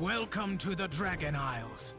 Welcome to the Dragon Isles.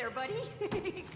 So buddy.